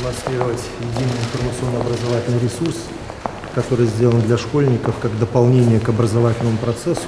демонстрировать единый информационно-образовательный ресурс, который сделан для школьников как дополнение к образовательному процессу.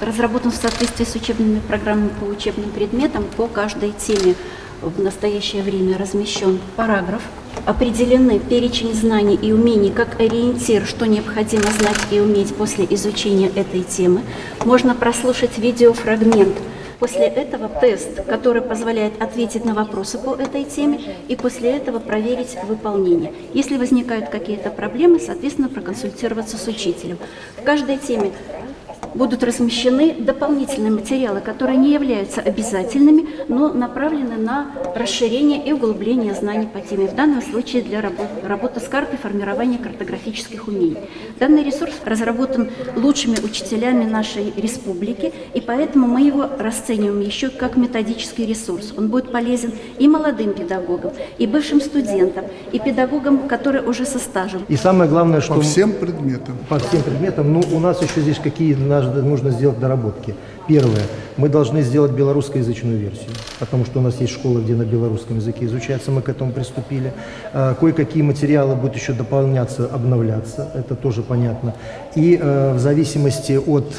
Разработан в соответствии с учебными программами по учебным предметам по каждой теме. В настоящее время размещен параграф. Определены перечень знаний и умений как ориентир, что необходимо знать и уметь после изучения этой темы. Можно прослушать видеофрагмент. После этого тест, который позволяет ответить на вопросы по этой теме, и после этого проверить выполнение. Если возникают какие-то проблемы, соответственно, проконсультироваться с учителем. В каждой теме будут размещены дополнительные материалы, которые не являются обязательными, но направлены на расширение и углубление знаний по теме, в данном случае для работы с картой, формирования картографических умений. Данный ресурс разработан лучшими учителями нашей республики, и поэтому мы его расцениваем еще как методический ресурс. Он будет полезен и молодым педагогам, и бывшим студентам, и педагогам, которые уже со стажем. И самое главное, что... По всем предметам. Ну, у нас еще здесь какие нужно сделать доработки. Первое. Мы должны сделать белорусскоязычную версию, потому что у нас есть школы, где на белорусском языке изучается, мы к этому приступили. Кое-какие материалы будут еще дополняться, обновляться, это тоже понятно. И в зависимости от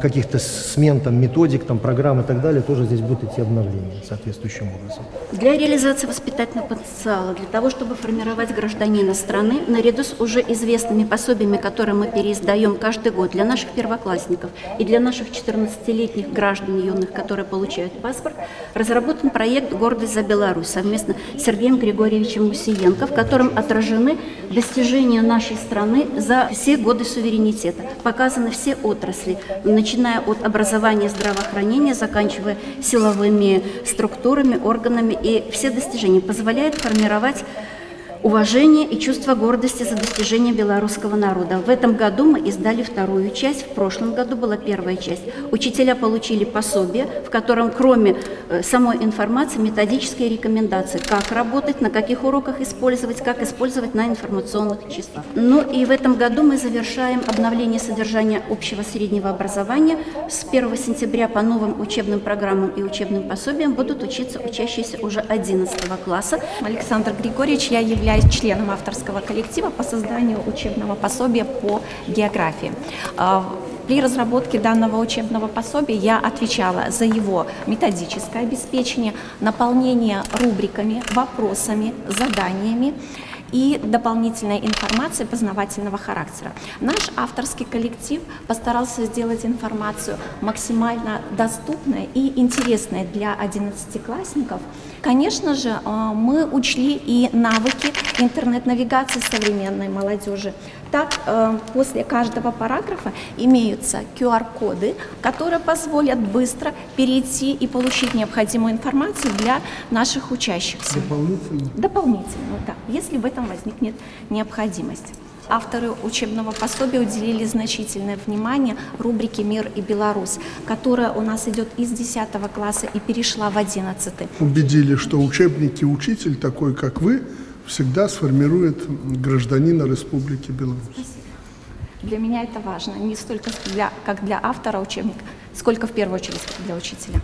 каких-то смен, там, методик, там, программ и так далее, тоже здесь будут идти обновления соответствующим образом. Для реализации воспитательного потенциала, для того, чтобы формировать гражданина страны, наряду с уже известными пособиями, которые мы переиздаем каждый год для наших первоклассников и для наших 14-летних граждан юных, которые получают паспорт, разработан проект «Гордость за Беларусь» совместно с Сергеем Григорьевичем Мусиенко, в котором отражены достижения нашей страны за все годы суверенитета. Показаны все отрасли, начиная от образования, здравоохранения, заканчивая силовыми структурами, органами, и все достижения позволяют формировать уважение и чувство гордости за достижения белорусского народа. В этом году мы издали вторую часть, в прошлом году была первая часть. Учителя получили пособие, в котором кроме самой информации методические рекомендации, как работать, на каких уроках использовать, как использовать на информационных числах. Ну и в этом году мы завершаем обновление содержания общего среднего образования. С 1 сентября по новым учебным программам и учебным пособиям будут учиться учащиеся уже 11 класса. Александр Григорьевич, я являюсь членом авторского коллектива по созданию учебного пособия по географии. При разработке данного учебного пособия я отвечала за его методическое обеспечение, наполнение рубриками, вопросами, заданиями и дополнительной информации познавательного характера. Наш авторский коллектив постарался сделать информацию максимально доступной и интересной для 11-классников. Конечно же, мы учли и навыки интернет-навигации современной молодежи. Так, после каждого параграфа имеются QR-коды, которые позволят быстро перейти и получить необходимую информацию для наших учащихся. Дополнительно? Дополнительно, да, если в этом возникнет необходимость. Авторы учебного пособия уделили значительное внимание рубрике «Мир и Беларусь», которая у нас идет из 10 класса и перешла в 11. Убедили, что учебник и учитель, такой как вы, всегда сформирует гражданина Республики Беларусь. Спасибо. Для меня это важно, не столько как для автора учебника, сколько в первую очередь для учителя.